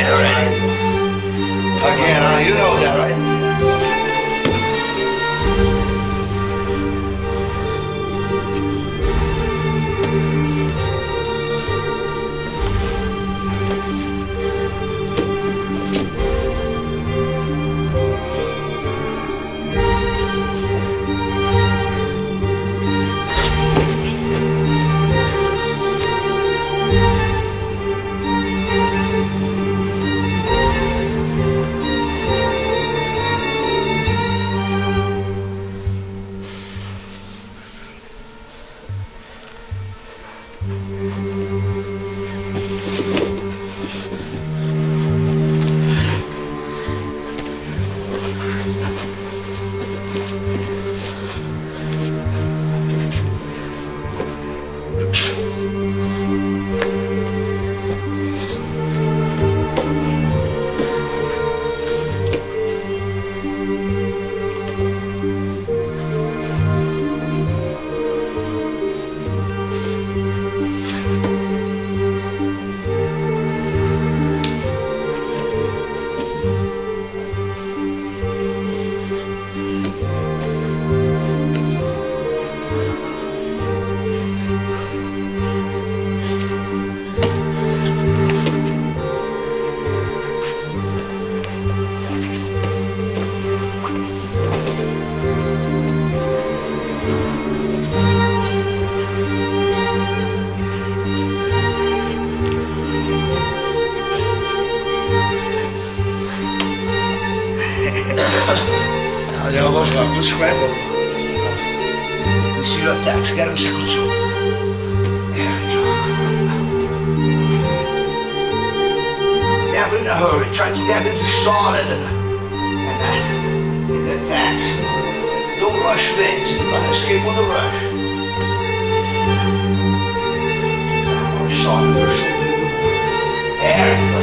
died already. Again, huh? You know that, right? Scramble. We see the attacks. Get us a control. There we go. Never in a hurry. Try to get into solid and in the attacks. Don't rush things. But escape on the rush. Solid. There we go.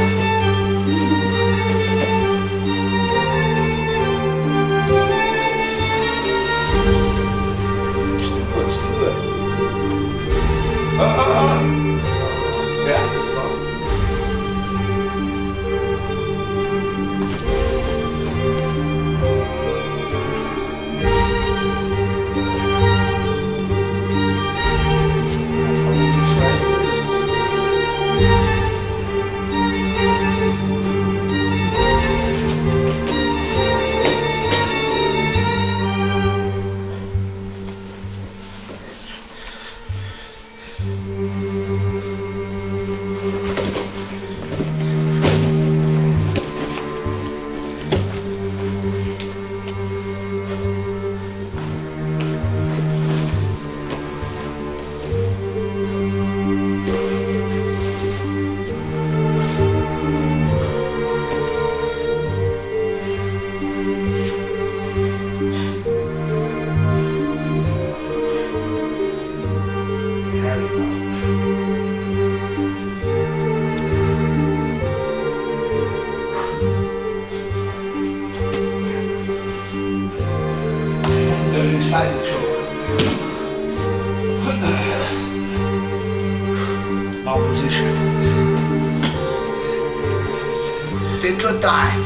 Time.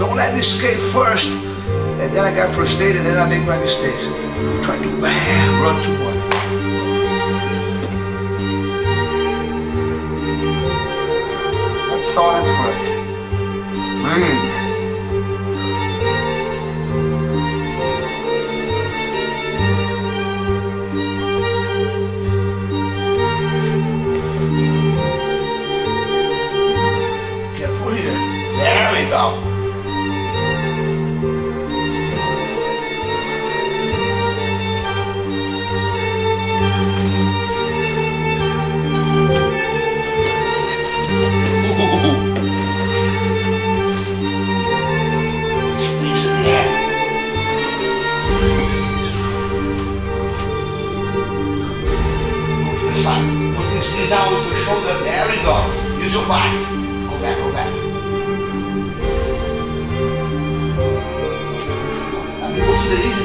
Don't let me escape first, and then I got frustrated, and then I make my mistakes. Try to run to one. I saw it first. Breathe.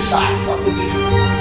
Side, not the different.